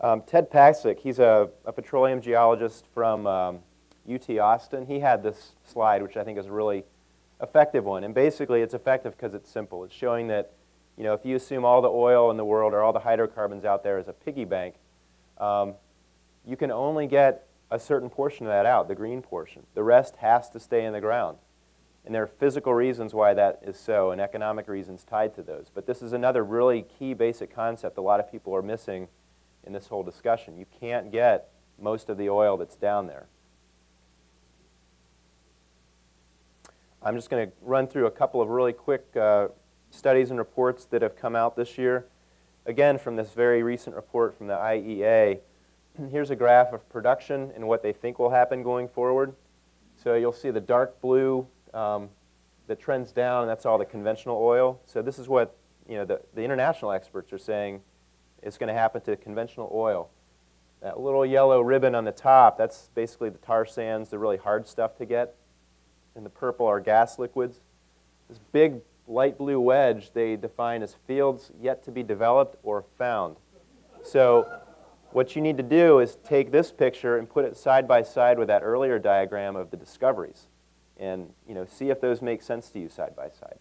Ted Paksik, he's a petroleum geologist from UT Austin. He had this slide, which I think is a really effective one. And basically, it's effective because it's simple. It's showing that, you know, if you assume all the oil in the world or all the hydrocarbons out there is a piggy bank, you can only get a certain portion of that out, the green portion. The rest has to stay in the ground. And there are physical reasons why that is so and economic reasons tied to those. But this is another really key basic concept a lot of people are missing in this whole discussion. You can't get most of the oil that's down there. I'm just going to run through a couple of really quick studies and reports that have come out this year. Again, from this very recent report from the IEA, here's a graph of production and what they think will happen going forward. So you'll see the dark blue that trends down, and that's all the conventional oil. So this is what, you know, the international experts are saying is going to happen to conventional oil. That little yellow ribbon on the top, that's basically the tar sands, the really hard stuff to get. And the purple are gas liquids. This big light blue wedge they define as fields yet to be developed or found. So what you need to do is take this picture and put it side by side with that earlier diagram of the discoveries, and, you know, see if those make sense to you side by side.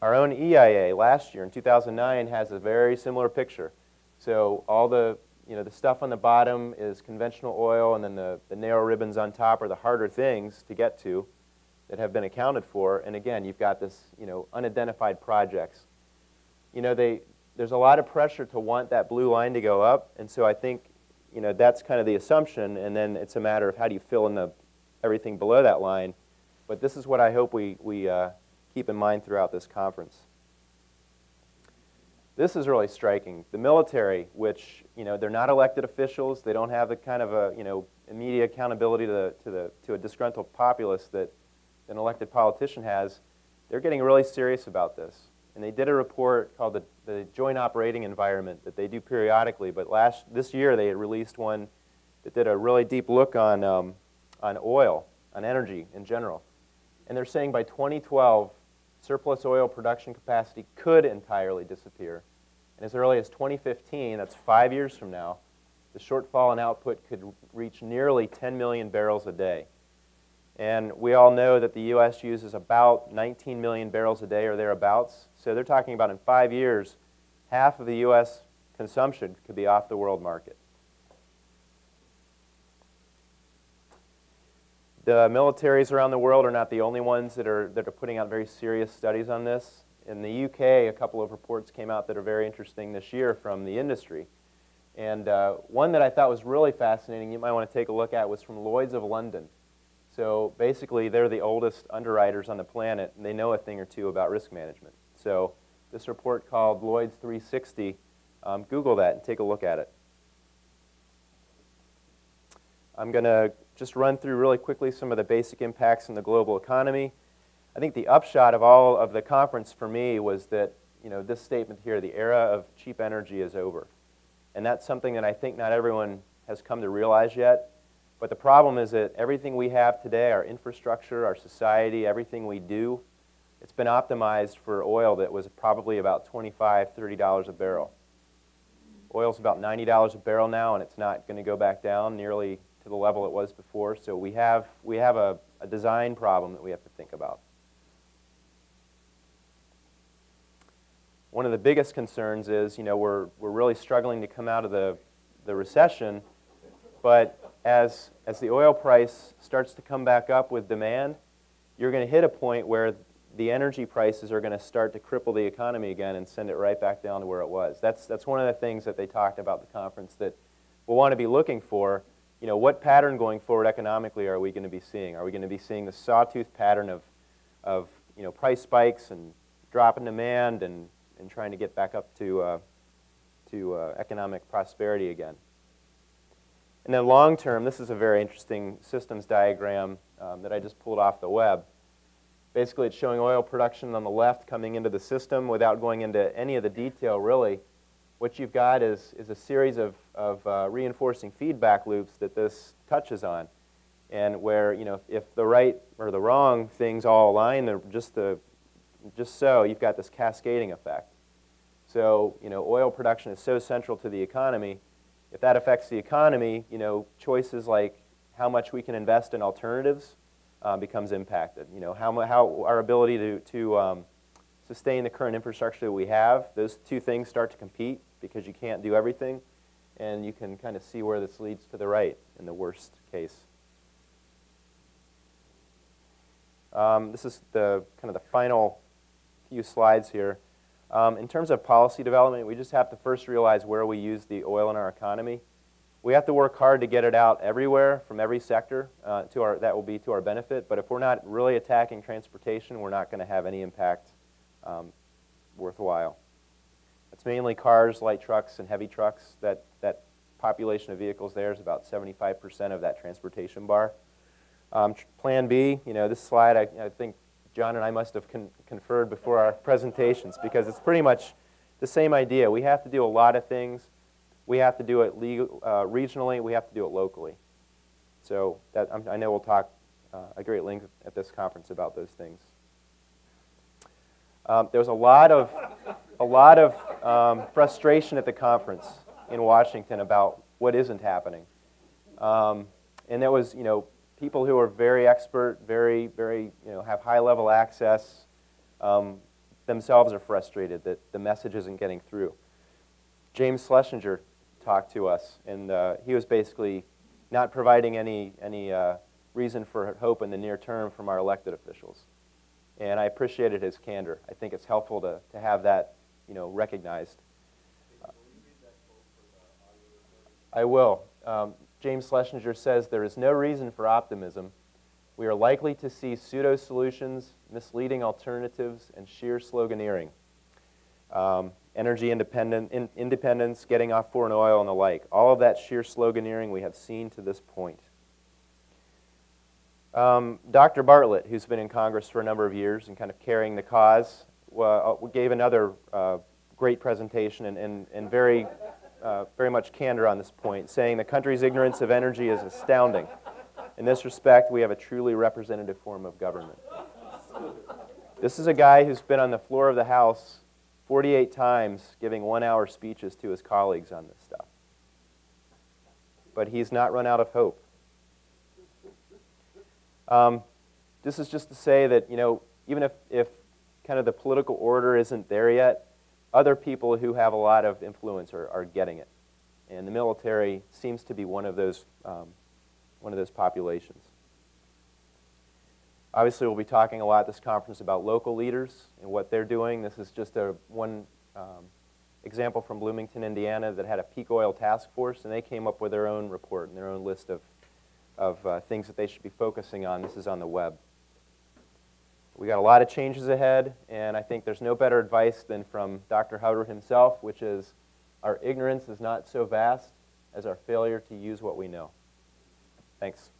Our own EIA last year in 2009 has a very similar picture. So all the, you know, the stuff on the bottom is conventional oil, and then the narrow ribbons on top are the harder things to get to that have been accounted for. And again, you've got this, you know, unidentified projects. You know, there's a lot of pressure to want that blue line to go up, and so I think, you know, that's kind of the assumption, and then it's a matter of how do you fill in the everything below that line. But this is what I hope we keep in mind throughout this conference. This is really striking. The military, which, you know, they're not elected officials, they don't have the kind of a, you know, immediate accountability to a disgruntled populace that an elected politician has. They're getting really serious about this. And they did a report called the Joint Operating Environment that they do periodically, but this year they had released one that did a really deep look on oil, on energy in general. And they're saying by 2012, surplus oil production capacity could entirely disappear. And as early as 2015, that's 5 years from now, the shortfall in output could reach nearly 10 million barrels a day. And we all know that the U.S. uses about 19 million barrels a day or thereabouts. So they're talking about in 5 years, half of the U.S. consumption could be off the world market. The militaries around the world are not the only ones that are putting out very serious studies on this. In the U.K., a couple of reports came out that are very interesting this year from the industry. And one that I thought was really fascinating, you might want to take a look at, was from Lloyd's of London. So basically, they're the oldest underwriters on the planet, and they know a thing or two about risk management. So this report called Lloyd's 360, Google that and take a look at it. I'm going to just run through really quickly some of the basic impacts on the global economy. I think the upshot of all of the conference for me was that, you know, this statement here, the era of cheap energy is over. And that's something that I think not everyone has come to realize yet. But the problem is that everything we have today, our infrastructure, our society, everything we do, it's been optimized for oil that was probably about $25, $30 a barrel. Oil's about $90 a barrel now, and it's not going to go back down nearly to the level it was before. So we have a design problem that we have to think about. One of the biggest concerns is, you know, we're really struggling to come out of the recession, but as the oil price starts to come back up with demand, you're going to hit a point where the energy prices are going to start to cripple the economy again and send it right back down to where it was. That's one of the things that they talked about at the conference that we'll want to be looking for. You know, what pattern going forward economically are we going to be seeing? Are we going to be seeing the sawtooth pattern of you know, price spikes and drop in demand and trying to get back up to economic prosperity again? And then long term, this is a very interesting systems diagram that I just pulled off the web. Basically, it's showing oil production on the left coming into the system without going into any of the detail, really. What you've got is a series of reinforcing feedback loops that this touches on. And where, you know, if the right or the wrong things all align, they're just so, you've got this cascading effect. So, you know, oil production is so central to the economy. If that affects the economy, you know, choices like how much we can invest in alternatives becomes impacted. You know, how our ability to sustain the current infrastructure that we have, those two things start to compete because you can't do everything. And you can kind of see where this leads to the right in the worst case. This is the kind of the final few slides here. In terms of policy development, we just have to first realize where we use the oil in our economy. We have to work hard to get it out everywhere from every sector that will be to our benefit. But if we're not really attacking transportation, we're not going to have any impact worthwhile. It's mainly cars, light trucks, and heavy trucks. That population of vehicles there is about 75% of that transportation bar. Plan B, you know, this slide, I think John and I must have conferred before our presentations because it's pretty much the same idea. We have to do a lot of things. We have to do it regionally. We have to do it locally. So that, I know we'll talk a great length at this conference about those things. There was a lot of frustration at the conference in Washington about what isn't happening. And there was, you know, people who are very expert, very, you know, have high-level access, themselves are frustrated that the message isn't getting through. James Schlesinger talked to us, and he was basically not providing any reason for hope in the near term from our elected officials. And I appreciated his candor. I think it's helpful to have that, you know, recognized. I will. James Schlesinger says, there is no reason for optimism. We are likely to see pseudo solutions, misleading alternatives, and sheer sloganeering. Energy independence, getting off foreign oil, and the like. All of that sheer sloganeering we have seen to this point. Dr. Bartlett, who's been in Congress for a number of years and kind of carrying the cause, gave another great presentation and very much candor on this point, saying the country's ignorance of energy is astounding. In this respect, we have a truly representative form of government. This is a guy who's been on the floor of the House 48 times giving one-hour speeches to his colleagues on this stuff. But he's not run out of hope. This is just to say that, you know, even if kind of the political order isn't there yet, other people who have a lot of influence are getting it. And the military seems to be one of those populations. Obviously, we'll be talking a lot at this conference about local leaders and what they're doing. This is just one example from Bloomington, Indiana, that had a peak oil task force, and they came up with their own report and their own list of things that they should be focusing on. This is on the web. We got a lot of changes ahead, and I think there's no better advice than from Dr. Hubbert himself, which is, our ignorance is not so vast as our failure to use what we know. Thanks.